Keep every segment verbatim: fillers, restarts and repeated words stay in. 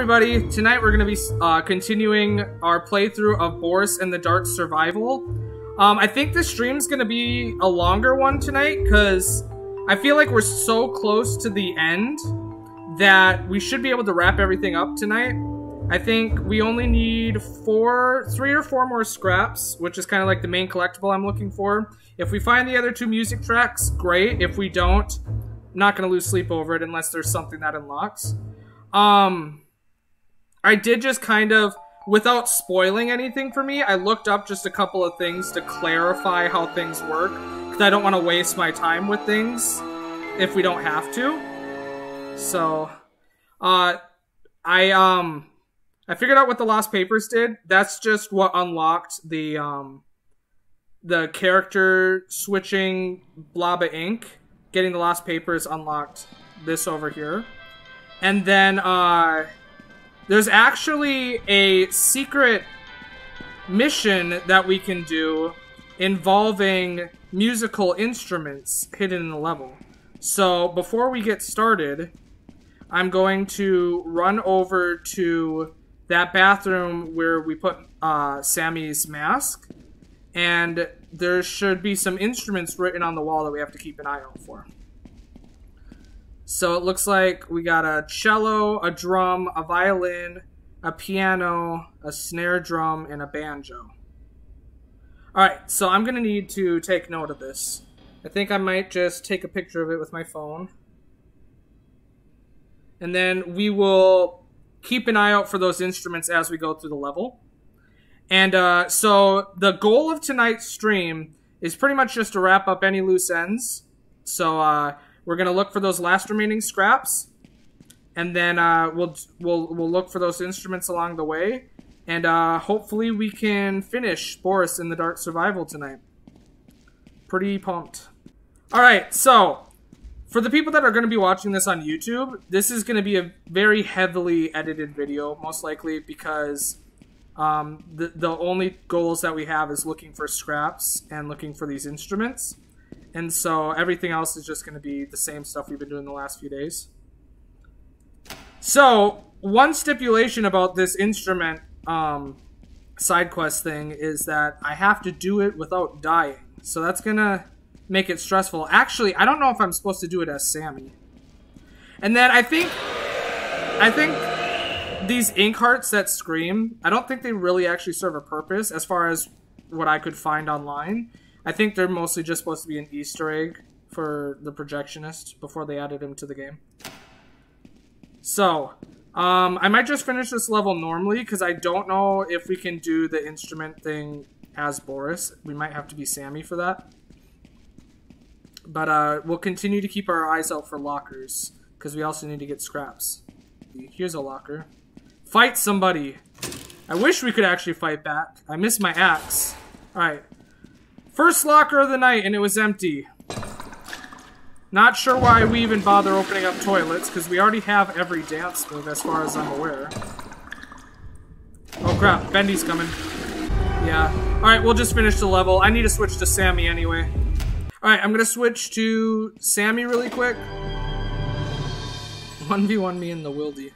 everybody. Tonight we're going to be uh, continuing our playthrough of Boris and the Dark Survival. Um, I think the stream's going to be a longer one tonight because I feel like we're so close to the end that we should be able to wrap everything up tonight. I think we only need four, three or four more scraps, which is kind of like the main collectible I'm looking for. If we find the other two music tracks, great. If we don't, I'm not going to lose sleep over it unless there's something that unlocks. Um, I did just kind of, without spoiling anything for me, I looked up just a couple of things to clarify how things work, because I don't want to waste my time with things if we don't have to. So, uh, I, um, I figured out what the Lost Papers did. That's just what unlocked the, um, the character switching blob of ink. Getting the Lost Papers unlocked this over here. And then, uh, there's actually a secret mission that we can do involving musical instruments hidden in the level. So, before we get started, I'm going to run over to that bathroom where we put uh, Sammy's mask. And there should be some instruments written on the wall that we have to keep an eye out for. So it looks like we got a cello, a drum, a violin, a piano, a snare drum, and a banjo. Alright, so I'm going to need to take note of this. I think I might just take a picture of it with my phone. And then we will keep an eye out for those instruments as we go through the level. And uh, so the goal of tonight's stream is pretty much just to wrap up any loose ends. So, uh... we're gonna look for those last remaining scraps, and then uh, we'll we'll we'll look for those instruments along the way, and uh, hopefully we can finish Boris in the Dark Survival tonight. Pretty pumped. All right, so for the people that are gonna be watching this on YouTube, this is gonna be a very heavily edited video, most likely, because um, the the only goals that we have is looking for scraps and looking for these instruments. And so everything else is just going to be the same stuff we've been doing the last few days. So, one stipulation about this instrument um, side quest thing is that I have to do it without dying. So that's going to make it stressful. Actually, I don't know if I'm supposed to do it as Sammy. And then I think... I think these ink hearts that scream, I don't think they really actually serve a purpose as far as what I could find online. I think they're mostly just supposed to be an Easter egg for the Projectionist before they added him to the game. So, um, I might just finish this level normally because I don't know if we can do the instrument thing as Boris. We might have to be Sammy for that. But uh, we'll continue to keep our eyes out for lockers because we also need to get scraps. Here's a locker. Fight somebody! I wish we could actually fight back. I miss my axe. Alright. First locker of the night, and it was empty. Not sure why we even bother opening up toilets, because we already have every dance move as far as I'm aware. Oh crap, Bendy's coming. Yeah. Alright, we'll just finish the level. I need to switch to Sammy anyway. Alright, I'm gonna switch to Sammy really quick. one v one me in the wildy.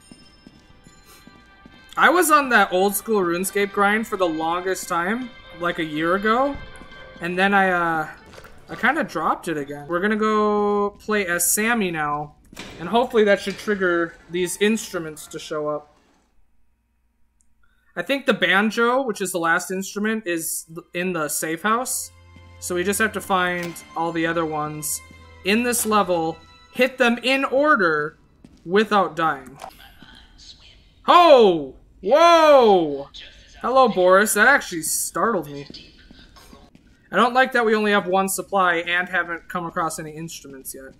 I was on that old school RuneScape grind for the longest time, like a year ago. And then I, uh, I kind of dropped it again. We're gonna go play as Sammy now, and hopefully that should trigger these instruments to show up. I think the banjo, which is the last instrument, is in the safe house. So we just have to find all the other ones in this level, hit them in order without dying. Oh! Whoa! Hello, Boris. That actually startled me. I don't like that we only have one supply and haven't come across any instruments yet.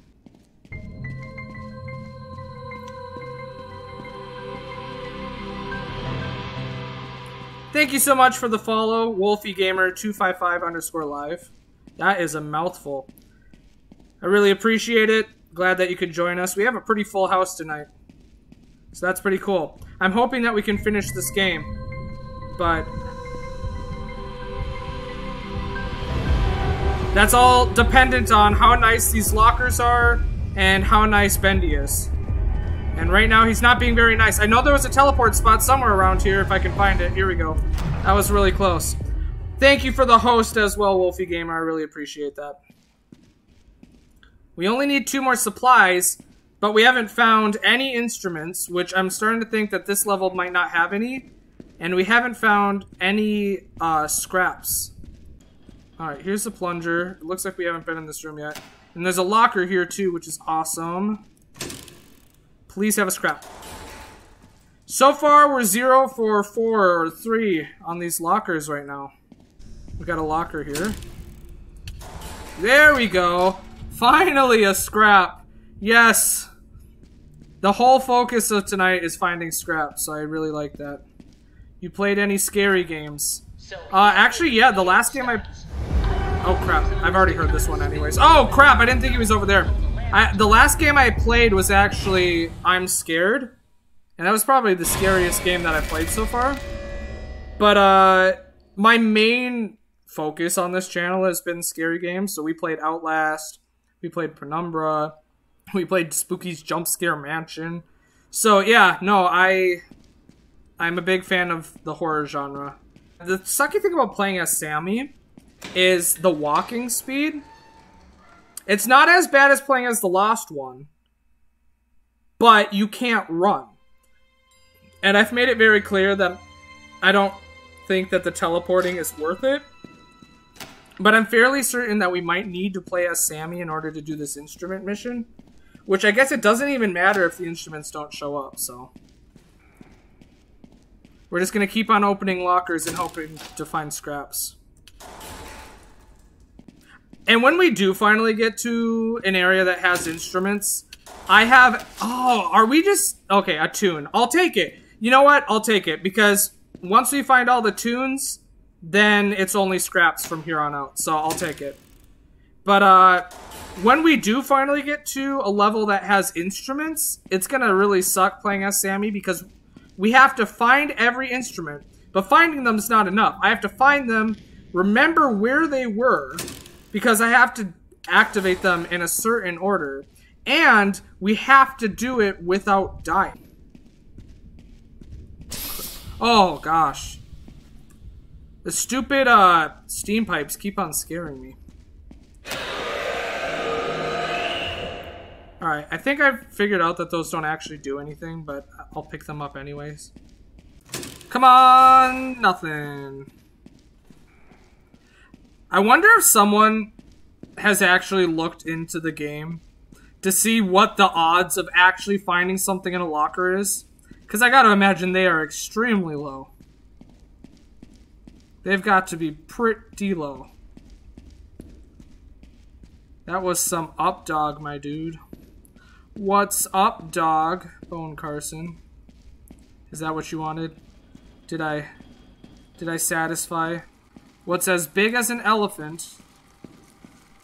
Thank you so much for the follow, WolfyGamer two five five underscore live. That is a mouthful. I really appreciate it. Glad that you could join us. We have a pretty full house tonight. So that's pretty cool. I'm hoping that we can finish this game. But... that's all dependent on how nice these lockers are and how nice Bendy is. And right now, he's not being very nice. I know there was a teleport spot somewhere around here, if I can find it. Here we go. That was really close. Thank you for the host as well, Wolfy Gamer. I really appreciate that. We only need two more supplies, but we haven't found any instruments, which I'm starting to think that this level might not have any. And we haven't found any uh, scraps. Alright, here's the plunger. It looks like we haven't been in this room yet. And there's a locker here too, which is awesome. Please have a scrap. So far, we're zero for four or three on these lockers right now. We got a locker here. There we go. Finally a scrap. Yes. The whole focus of tonight is finding scraps, so I really like that. You played any scary games? Uh, actually, yeah, the last game I... Oh, crap. I've already heard this one anyways. Oh, crap, I didn't think he was over there. I, the last game I played was actually I'm Scared. And that was probably the scariest game that I've played so far. But, uh, my main focus on this channel has been scary games. So we played Outlast, we played Penumbra, we played Spooky's Jump Scare Mansion. So, yeah, no, I... I'm a big fan of the horror genre. The sucky thing about playing as Sammy is the walking speed. It's not as bad as playing as the Lost One, but you can't run. And I've made it very clear that I don't think that the teleporting is worth it. But I'm fairly certain that we might need to play as Sammy in order to do this instrument mission. Which I guess it doesn't even matter if the instruments don't show up, so... We're just gonna keep on opening lockers and hoping to find scraps. And when we do finally get to an area that has instruments, I have... Oh, are we just... Okay, a tune. I'll take it. You know what? I'll take it, because once we find all the tunes, then it's only scraps from here on out, so I'll take it. But uh, when we do finally get to a level that has instruments, it's gonna really suck playing as Sammy, because... We have to find every instrument, but finding them is not enough. I have to find them, remember where they were, because I have to activate them in a certain order, and we have to do it without dying. Oh, gosh. The stupid uh, steam pipes keep on scaring me. Alright, I think I've figured out that those don't actually do anything, but I'll pick them up anyways. Come on! Nothing. I wonder if someone has actually looked into the game to see what the odds of actually finding something in a locker is. Because I gotta imagine they are extremely low. They've got to be pretty low. That was some up dog, my dude. What's up, dog? Bone Carson. Is that what you wanted? Did I... Did I satisfy? What's as big as an elephant,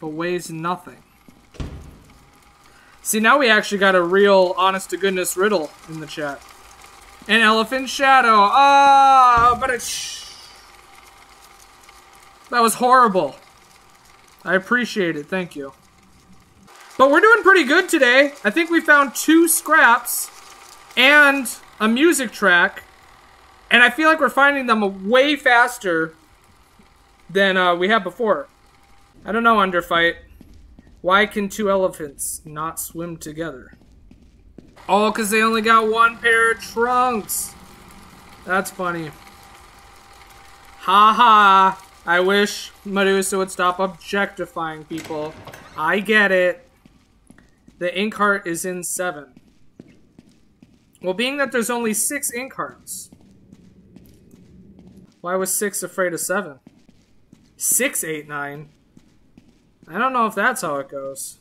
but weighs nothing? See, now we actually got a real honest-to-goodness riddle in the chat. An elephant shadow! Ah, oh, but it's... That was horrible. I appreciate it, thank you. But we're doing pretty good today. I think we found two scraps and a music track. And I feel like we're finding them way faster than uh, we had before. I don't know, Underfight. Why can two elephants not swim together? Oh, because they only got one pair of trunks. That's funny. Ha ha. I wish Medusa would stop objectifying people. I get it. The ink heart is in seven. Well, being that there's only six ink hearts. Why was six afraid of seven? Six, eight, nine. I don't know if that's how it goes.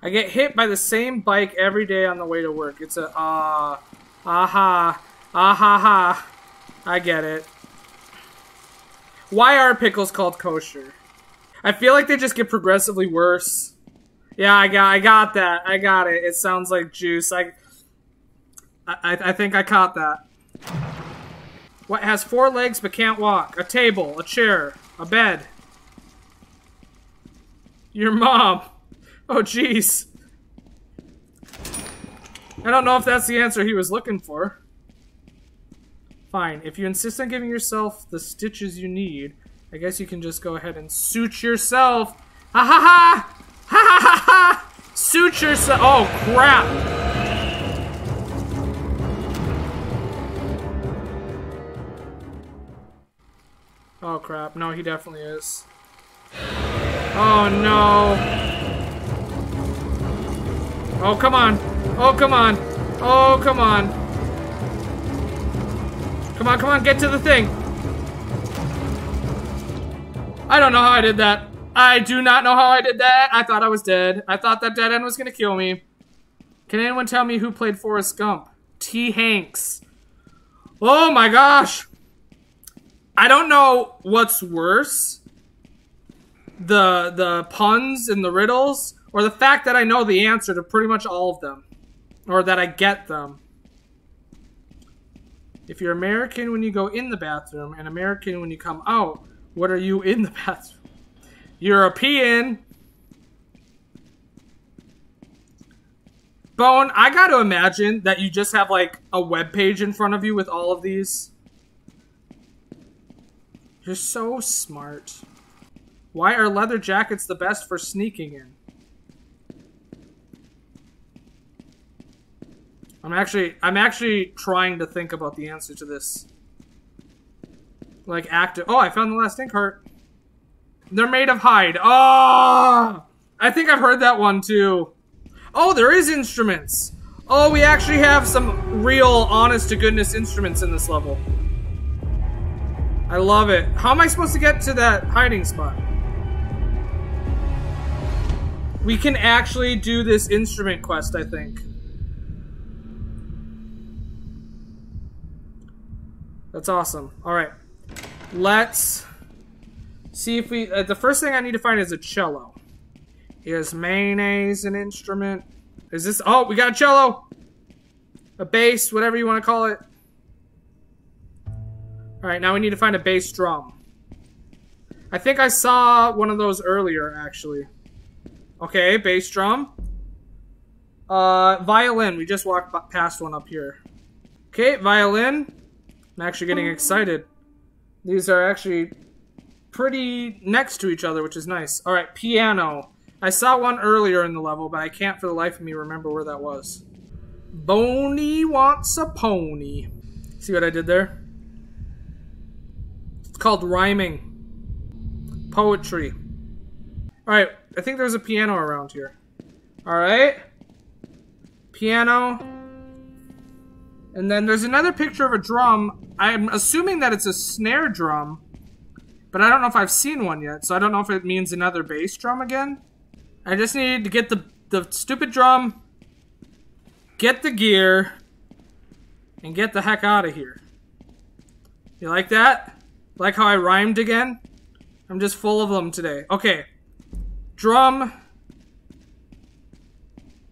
I get hit by the same bike every day on the way to work. It's a ah, uh, aha, aha, ha. I get it. Why are pickles called kosher? I feel like they just get progressively worse. Yeah, I got, I got that. I got it. It sounds like juice. I, I, I think I caught that. What has four legs but can't walk? A table, a chair, a bed. Your mom. Oh, jeez. I don't know if that's the answer he was looking for. Fine, if you insist on giving yourself the stitches you need, I guess you can just go ahead and suit yourself. Ha ha ha! Ha ha ha ha! Suit yourself! Oh, crap! Oh, crap. No, he definitely is. Oh, no. Oh, come on. Oh, come on. Oh, come on. Come on, come on, get to the thing. I don't know how I did that. I do not know how I did that. I thought I was dead. I thought that dead end was gonna kill me. Can anyone tell me who played Forrest Gump? T. Hanks. Oh my gosh. I don't know what's worse. The the puns and the riddles, or the fact that I know the answer to pretty much all of them. Or that I get them. If you're American when you go in the bathroom and American when you come out, what are you in the bathroom? European. Bone, I gotta imagine that you just have like a web page in front of you with all of these. You're so smart. Why are leather jackets the best for sneaking in? I'm actually I'm actually trying to think about the answer to this. Like active. Oh, I found the last ink heart. They're made of hide. Oh! I think I've heard that one, too. Oh, there is instruments! Oh, we actually have some real, honest-to-goodness instruments in this level. I love it. How am I supposed to get to that hiding spot? We can actually do this instrument quest, I think. That's awesome. Alright. Let's... see if we, uh, the first thing I need to find is a cello. Is mayonnaise an instrument? Is this, oh, we got a cello! A bass, whatever you want to call it. Alright, now we need to find a bass drum. I think I saw one of those earlier, actually. Okay, bass drum. Uh, violin, we just walked past one up here. Okay, violin. I'm actually getting excited. These are actually... pretty next to each other, which is nice. Alright, piano. I saw one earlier in the level, but I can't for the life of me remember where that was. Boney wants a pony. See what I did there? It's called rhyming. Poetry. Alright, I think there's a piano around here. Alright. Piano. And then there's another picture of a drum. I'm assuming that it's a snare drum. But I don't know if I've seen one yet, so I don't know if it means another bass drum again. I just need to get the, the stupid drum, get the gear, and get the heck out of here. You like that? Like how I rhymed again? I'm just full of them today. Okay. Drum.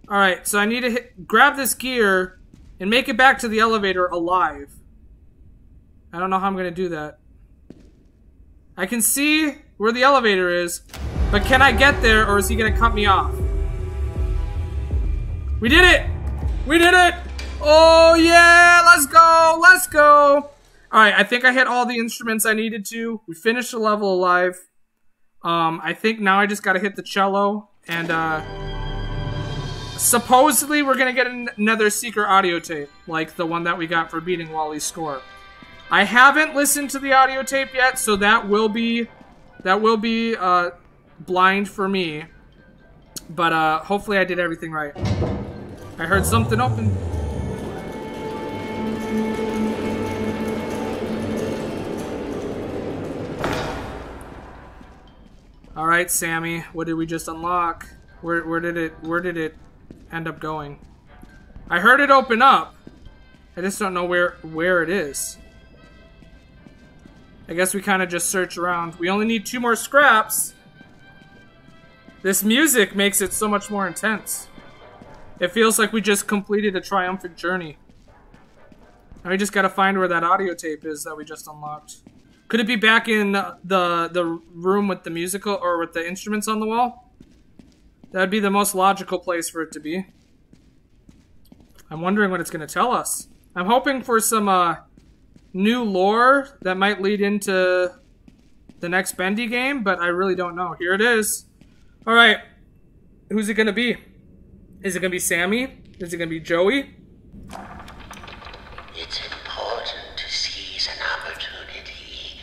Alright, so I need to hit, grab this gear and make it back to the elevator alive. I don't know how I'm going to do that. I can see where the elevator is, but can I get there or is he gonna cut me off? We did it! We did it! Oh yeah! Let's go! Let's go! Alright, I think I hit all the instruments I needed to. We finished the level alive. Um, I think now I just gotta hit the cello and uh... supposedly we're gonna get another secret audio tape, like the one that we got for beating Wally's score. I haven't listened to the audio tape yet, so that will be that will be uh, blind for me. But uh, hopefully I did everything right. I heard something open. All right, Sammy, what did we just unlock? Where where did it where did it end up going? I heard it open up. I just don't know where where it is. I guess we kind of just search around. We only need two more scraps. This music makes it so much more intense. It feels like we just completed a triumphant journey. Now we just gotta find where that audio tape is that we just unlocked. Could it be back in the, the, the room with the musical or with the instruments on the wall? That'd be the most logical place for it to be. I'm wondering what it's going to tell us. I'm hoping for some uh, new lore that might lead into the next Bendy game, but I really don't know. Here it is. All right. Who's it going to be? Is it going to be Sammy? Is it going to be Joey? It's important to seize an opportunity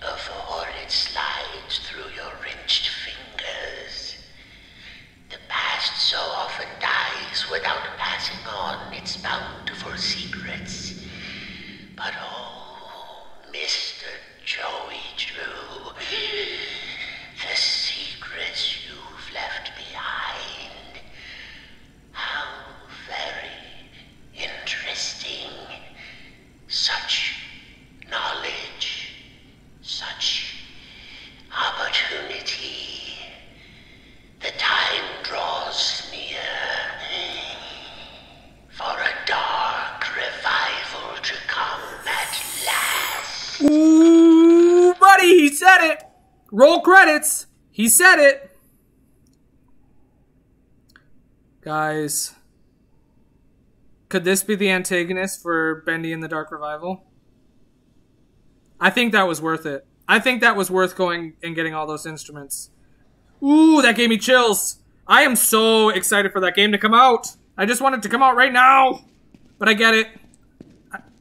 before it slides through your wrenched fingers. The past so often dies without passing on its bountiful secrets. But oh, Mister Joey Drew, the secrets you've left behind, how very interesting. Such knowledge, such opportunity. The time draws near for a dark revival to come at last. Ooh, buddy, he said it. Roll credits. He said it. Guys, could this be the antagonist for Bendy and the Dark Revival? I think that was worth it. I think that was worth going and getting all those instruments. Ooh, that gave me chills. I am so excited for that game to come out. I just want it to come out right now. But I get it.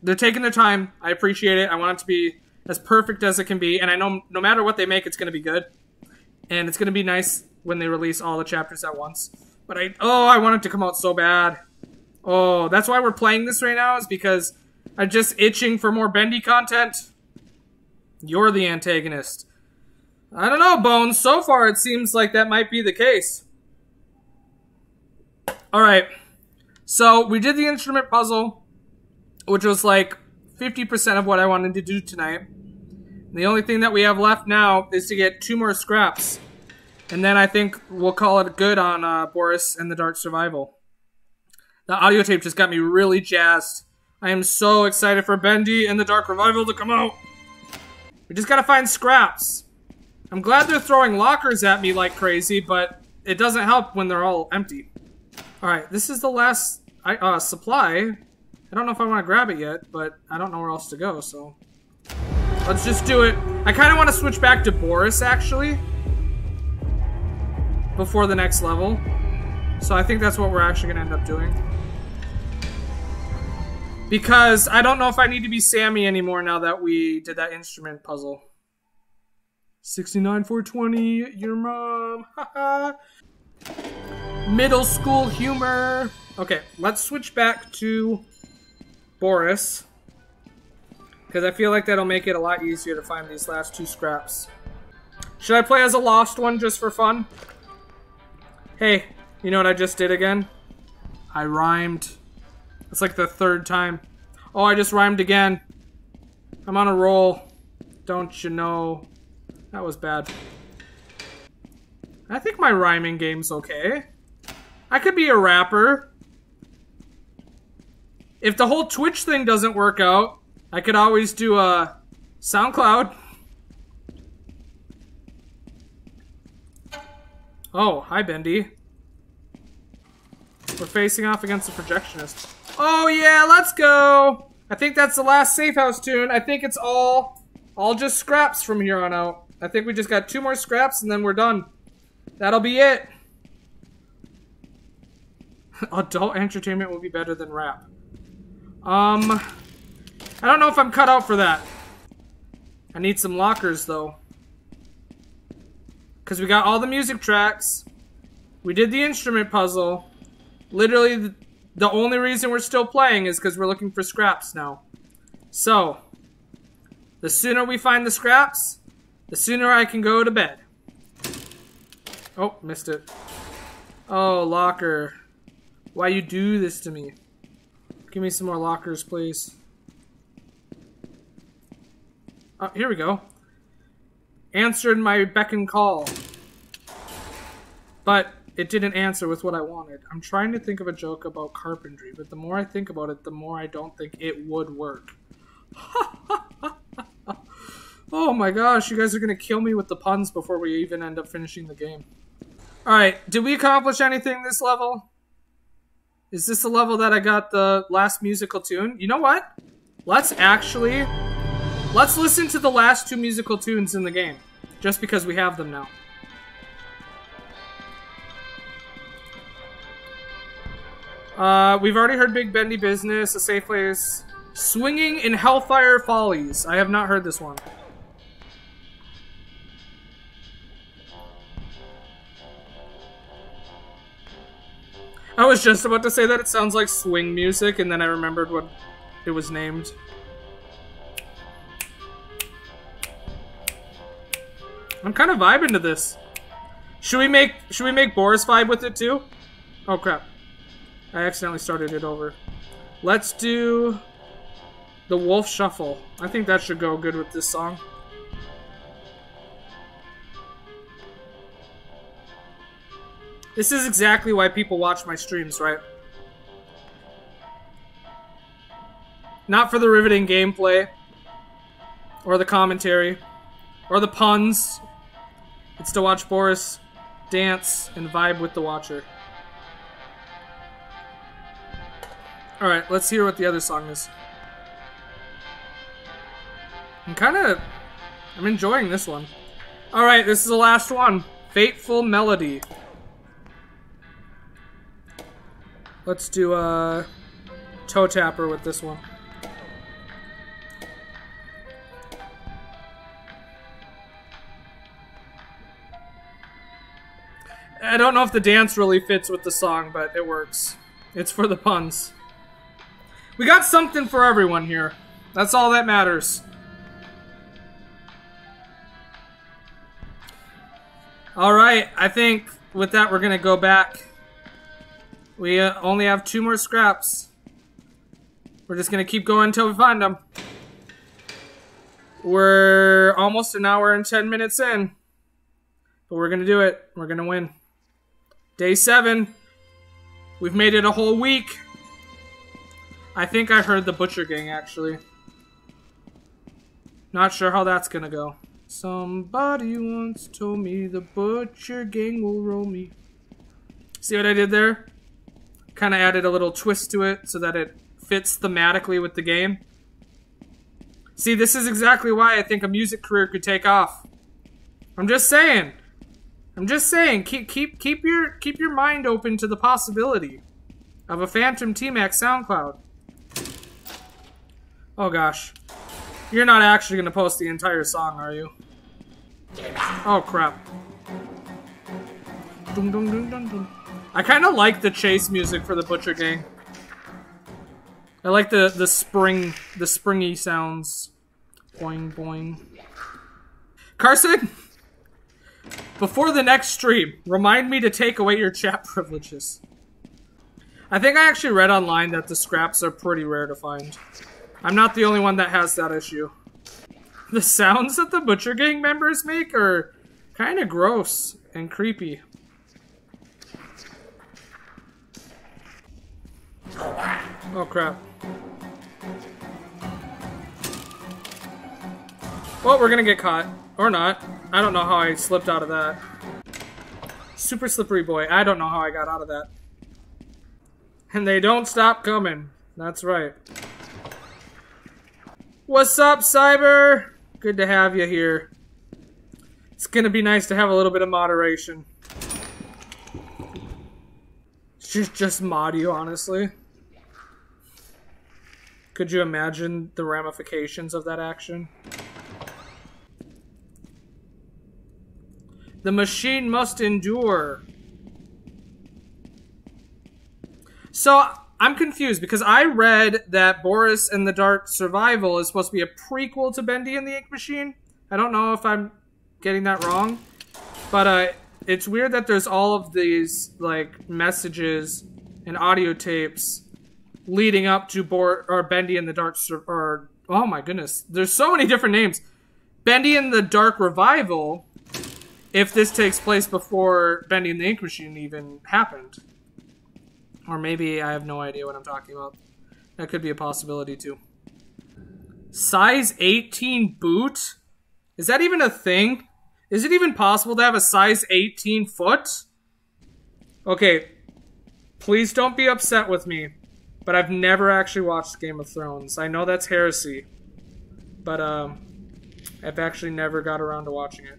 They're taking their time. I appreciate it. I want it to be as perfect as it can be. And I know no matter what they make, it's going to be good. And it's going to be nice when they release all the chapters at once. But I, oh, I want it to come out so bad. Oh, that's why we're playing this right now, is because I'm just itching for more Bendy content. You're the antagonist. I don't know, Bones. So far, it seems like that might be the case. All right. So we did the instrument puzzle, which was like fifty percent of what I wanted to do tonight. The only thing that we have left now is to get two more scraps. And then I think we'll call it good on uh, Boris and the Dark Survival. The audio tape just got me really jazzed. I am so excited for Bendy and the Dark Revival to come out. We just gotta find scraps. I'm glad they're throwing lockers at me like crazy, but it doesn't help when they're all empty. Alright, this is the last I, uh, supply. I don't know if I want to grab it yet, but I don't know where else to go, so... let's just do it. I kind of want to switch back to Boris, actually, before the next level. So I think that's what we're actually going to end up doing. Because I don't know if I need to be Sammy anymore now that we did that instrument puzzle. sixty-nine four twenty, your mom. Haha. Middle school humor. Okay, let's switch back to Boris. Because I feel like that'll make it a lot easier to find these last two scraps. Should I play as a Lost One just for fun? Hey, you know what I just did again? I rhymed. It's like the third time. Oh, I just rhymed again. I'm on a roll. Don't you know? That was bad. I think my rhyming game's okay. I could be a rapper. If the whole Twitch thing doesn't work out, I could always do a SoundCloud. Oh, hi, Bendy. We're facing off against the Projectionist. Oh yeah, let's go! I think that's the last Safe House tune. I think it's all, all just scraps from here on out. I think we just got two more scraps and then we're done. That'll be it. Adult entertainment will be better than rap. Um, I don't know if I'm cut out for that. I need some lockers though. Because we got all the music tracks. We did the instrument puzzle. Literally, the only reason we're still playing is because we're looking for scraps now. So, the sooner we find the scraps, the sooner I can go to bed. Oh, missed it. Oh, locker. Why you do this to me? Give me some more lockers, please. Oh, here we go. Answered my beck and call. But... it didn't answer with what I wanted. I'm trying to think of a joke about carpentry, but the more I think about it, the more I don't think it would work. Oh my gosh, you guys are going to kill me with the puns before we even end up finishing the game. Alright, did we accomplish anything this level? Is this the level that I got the last musical tune? You know what? Let's actually... Let's listen to the last two musical tunes in the game. Just because we have them now. Uh, we've already heard Big Bendy Business, A Safe Place. Swinging in Hellfire Follies. I have not heard this one. I was just about to say that it sounds like swing music, and then I remembered what it was named. I'm kind of vibing to this. Should we make should we make Boris vibe with it too? Oh crap. I accidentally started it over. Let's do the Wolf Shuffle. I think that should go good with this song. This is exactly why people watch my streams, right? Not for the riveting gameplay, or the commentary, or the puns. It's to watch Boris dance and vibe with the watcher. Alright, let's hear what the other song is. I'm kind of... I'm enjoying this one. Alright, this is the last one. Fateful Melody. Let's do a toe tapper with this one. I don't know if the dance really fits with the song, but it works. It's for the puns. We got something for everyone here. That's all that matters. Alright, I think with that we're gonna go back. We uh, only have two more scraps. We're just gonna keep going until we find them. We're almost an hour and ten minutes in. But we're gonna do it. We're gonna win. Day seven. We've made it a whole week. I think I heard the Butcher Gang, actually. Not sure how that's gonna go. Somebody once told me the Butcher Gang will roll me. See what I did there? Kind of added a little twist to it so that it fits thematically with the game. See, this is exactly why I think a music career could take off. I'm just saying. I'm just saying. Keep keep keep your keep your mind open to the possibility of a PhantomTMac SoundCloud. Oh gosh, you're not actually gonna post the entire song, are you? Oh crap. Dun, dun, dun, dun, dun. I kind of like the chase music for the Butcher Gang. I like the the spring the springy sounds. Boing boing. Carson, before the next stream, remind me to take away your chat privileges. I think I actually read online that the scraps are pretty rare to find. I'm not the only one that has that issue. The sounds that the Butcher Gang members make are kind of gross and creepy. Oh crap. Well, we're gonna get caught. Or not. I don't know how I slipped out of that. Super slippery boy. I don't know how I got out of that. And they don't stop coming. That's right. What's up, Cyber? Good to have you here. It's gonna be nice to have a little bit of moderation. Just, just mod you, honestly. Could you imagine the ramifications of that action? The machine must endure. So, I'm confused because I read that Boris and the Dark Survival is supposed to be a prequel to Bendy and the Ink Machine. I don't know if I'm getting that wrong. But, uh... it's weird that there's all of these, like, messages and audio tapes leading up to Bor or Bendy and the Dark Sur- or, oh my goodness, there's so many different names. Bendy and the Dark Revival, if this takes place before Bendy and the Ink Machine even happened. Or maybe I have no idea what I'm talking about. That could be a possibility, too. Size eighteen boot? Is that even a thing? Is it even possible to have a size eighteen foot? Okay. Please don't be upset with me, but I've never actually watched Game of Thrones. I know that's heresy, but um, I've actually never got around to watching it.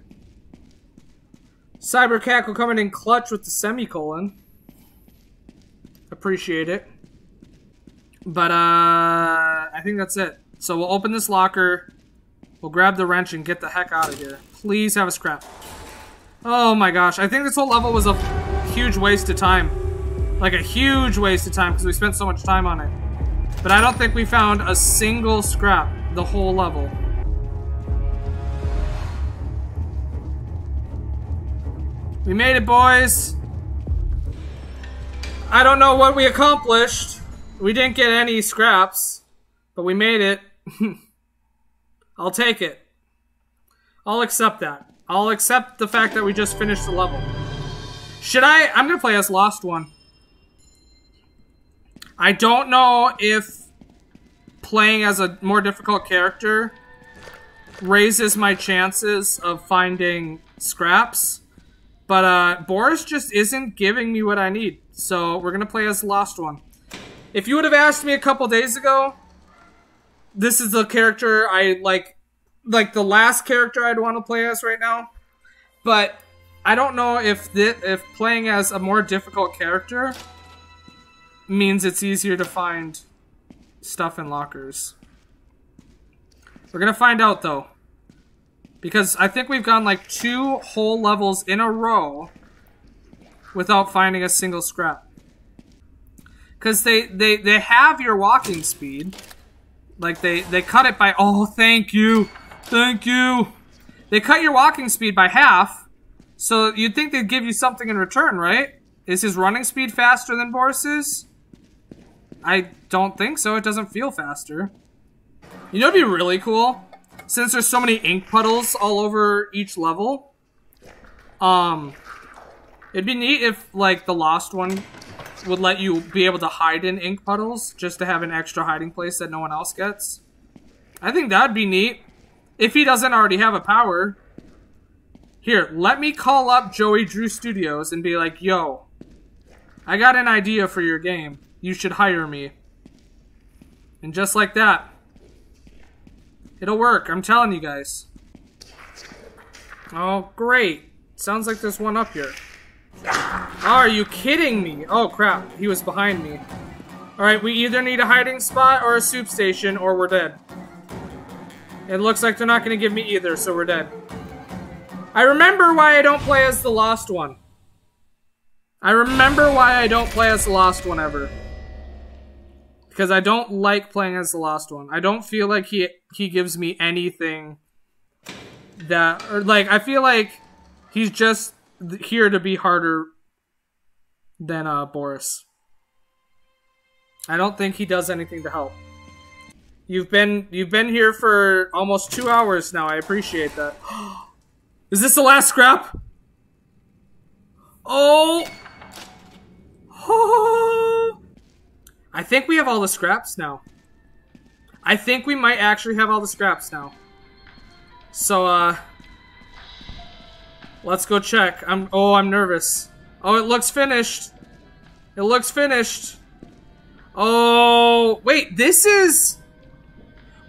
Cybercackle coming in clutch with the semicolon. Appreciate it. But uh, I think that's it. So we'll open this locker, we'll grab the wrench, and get the heck out of here. Please have a scrap. Oh my gosh, I think this whole level was a huge waste of time. Like a huge waste of time because we spent so much time on it. But I don't think we found a single scrap the whole level. We made it, boys. I don't know what we accomplished. We didn't get any scraps, but we made it. I'll take it. I'll accept that. I'll accept the fact that we just finished the level. Should I? I'm gonna play as Lost One. I don't know if playing as a more difficult character raises my chances of finding scraps, but uh, Boris just isn't giving me what I need, so we're gonna play as Lost One. If you would have asked me a couple days ago, this is the character I like, like the last character I'd want to play as right now, but I don't know if th- if playing as a more difficult character means it's easier to find stuff in lockers. We're gonna find out though, because I think we've gone like two whole levels in a row without finding a single scrap. Because they, they they have your walking speed, like they they cut it by oh thank you thank you they cut your walking speed by half, so you'd think they'd give you something in return, right? Is his running speed faster than Boris's? I don't think so. It doesn't feel faster. You know what'd be really cool? Since there's so many ink puddles all over each level, um, it'd be neat if, like, the Lost One would let you be able to hide in ink puddles just to have an extra hiding place that no one else gets. I think that'd be neat. If he doesn't already have a power. Here, let me call up Joey Drew Studios and be like, yo, I got an idea for your game. You should hire me. And just like that, it'll work. I'm telling you guys. Oh, great. Sounds like there's one up here. Are you kidding me? Oh, crap. He was behind me. Alright, we either need a hiding spot or a soup station, or we're dead. It looks like they're not going to give me either, so we're dead. I remember why I don't play as the Lost One. I remember why I don't play as the Lost One ever. Because I don't like playing as the Lost One. I don't feel like he he gives me anything that, or like, I feel like he's just here to be harder than uh, Boris. I don't think he does anything to help. You've been you've been here for almost two hours now. I appreciate that. Is this the last scrap? Oh. Oh! I think we have all the scraps now. I think we might actually have all the scraps now. So, uh... let's go check. I'm. Oh, I'm nervous. Oh, it looks finished. It looks finished. Oh, wait, this is...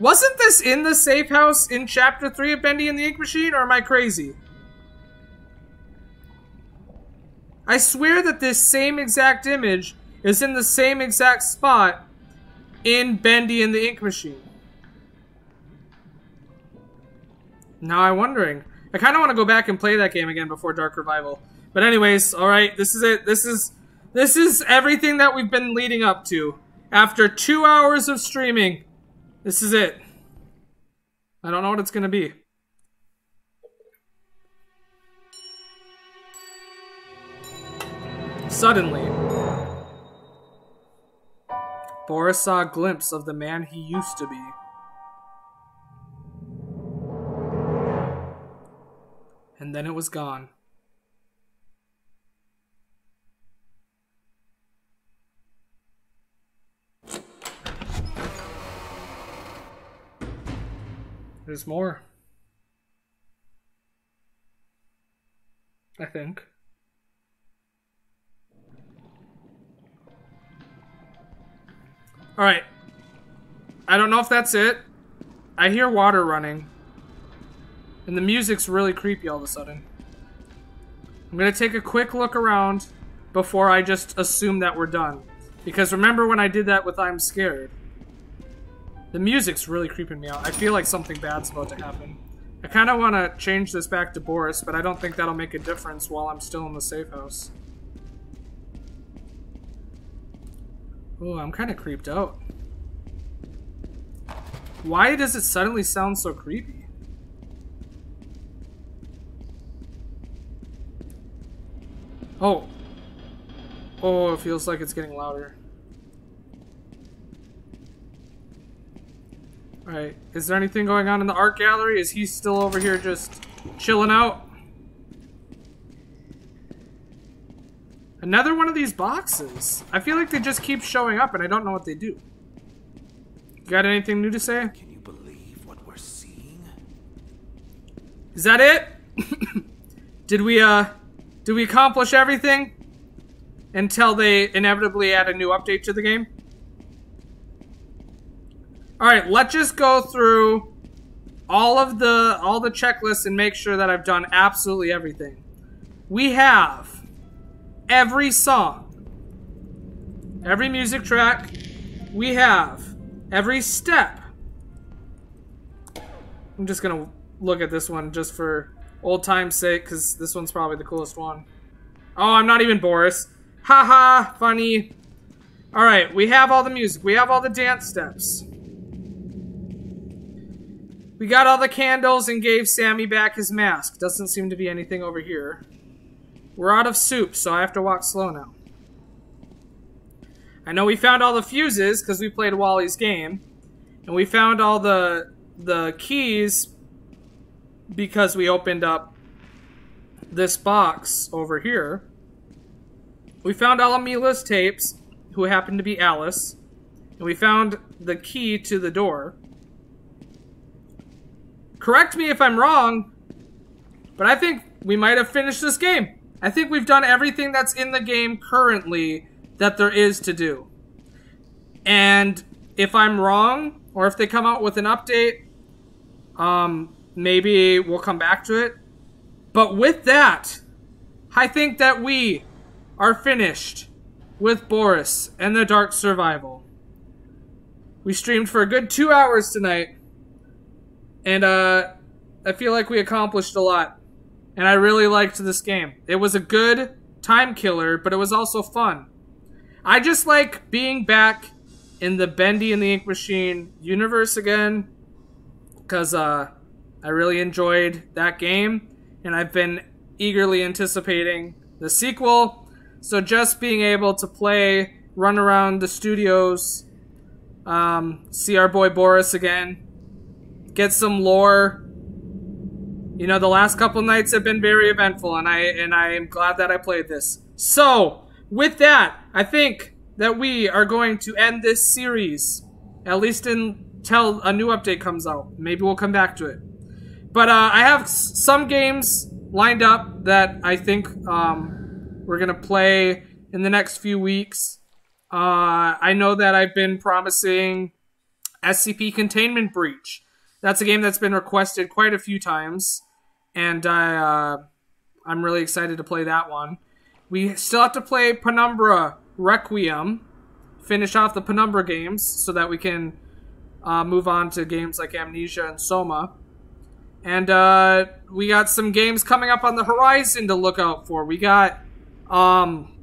wasn't this in the safe house in Chapter three of Bendy and the Ink Machine, or am I crazy? I swear that this same exact image is in the same exact spot in Bendy and the Ink Machine. Now I'm wondering. I kind of want to go back and play that game again before Dark Revival. But anyways, alright, this is it. This is, this is everything that we've been leading up to. After two hours of streaming... this is it. I don't know what it's gonna be. Suddenly, Boris saw a glimpse of the man he used to be. And then it was gone. There's more. I think. Alright. I don't know if that's it. I hear water running. And the music's really creepy all of a sudden. I'm gonna take a quick look around before I just assume that we're done. Because remember when I did that with I'm Scared? The music's really creeping me out. I feel like something bad's about to happen. I kind of want to change this back to Boris, but I don't think that'll make a difference while I'm still in the safe house. Ooh, I'm kind of creeped out. Why does it suddenly sound so creepy? Oh. Oh, it feels like it's getting louder. Alright, is there anything going on in the art gallery? Is he still over here just chilling out? Another one of these boxes. I feel like they just keep showing up and I don't know what they do. You got anything new to say? Can you believe what we're seeing? Is that it? Did we, uh, did we accomplish everything? Until they inevitably add a new update to the game? Alright, let's just go through all of the all the checklists and make sure that I've done absolutely everything. We have every song, every music track, we have every step. I'm just gonna look at this one just for old time's sake, because this one's probably the coolest one. Oh, I'm not even Boris. Haha, -ha, funny. Alright, we have all the music, we have all the dance steps. We got all the candles and gave Sammy back his mask. Doesn't seem to be anything over here. We're out of soup, so I have to walk slow now. I know we found all the fuses because we played Wally's game. And we found all the the keys because we opened up this box over here. We found all of Mila's tapes, who happened to be Alice. And we found the key to the door. Correct me if I'm wrong, but I think we might have finished this game. I think we've done everything that's in the game currently that there is to do. And if I'm wrong, or if they come out with an update, um, maybe we'll come back to it. But with that, I think that we are finished with Boris and the Dark Survival. We streamed for a good two hours tonight. And, uh, I feel like we accomplished a lot. And I really liked this game. It was a good time killer, but it was also fun. I just like being back in the Bendy and the Ink Machine universe again. Because, uh, I really enjoyed that game. And I've been eagerly anticipating the sequel. So just being able to play, run around the studios, um, see our boy Boris again. Get some lore. You know, the last couple nights have been very eventful, and I and I am glad that I played this. So, with that, I think that we are going to end this series, at least until a new update comes out. Maybe we'll come back to it. But uh, I have s some games lined up that I think um, we're gonna play in the next few weeks. Uh, I know that I've been promising S C P Containment Breach. That's a game that's been requested quite a few times, and I, uh, I'm really excited to play that one. We still have to play Penumbra Requiem, finish off the Penumbra games so that we can uh, move on to games like Amnesia and Soma. And uh, we got some games coming up on the horizon to look out for. We got um,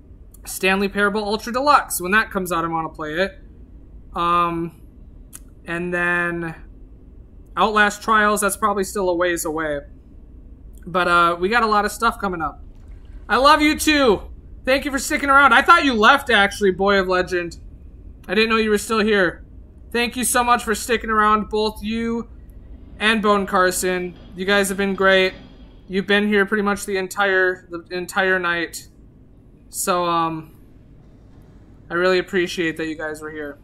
Stanley Parable Ultra Deluxe. When that comes out, I want to play it. Um, and then Outlast Trials, that's probably still a ways away. But uh, we got a lot of stuff coming up. I love you too. Thank you for sticking around. I thought you left, actually, Boy of Legend. I didn't know you were still here. Thank you so much for sticking around, both you and Bone Carson. You guys have been great. You've been here pretty much the entire the entire night. So, um, I really appreciate that you guys were here.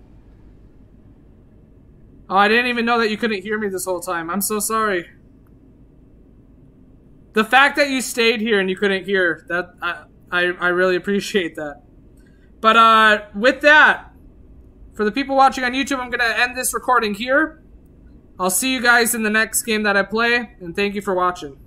Oh, I didn't even know that you couldn't hear me this whole time. I'm so sorry. The fact that you stayed here and you couldn't hear, that I, I, I really appreciate that. But uh, with that, for the people watching on YouTube, I'm going to end this recording here. I'll see you guys in the next game that I play, and thank you for watching.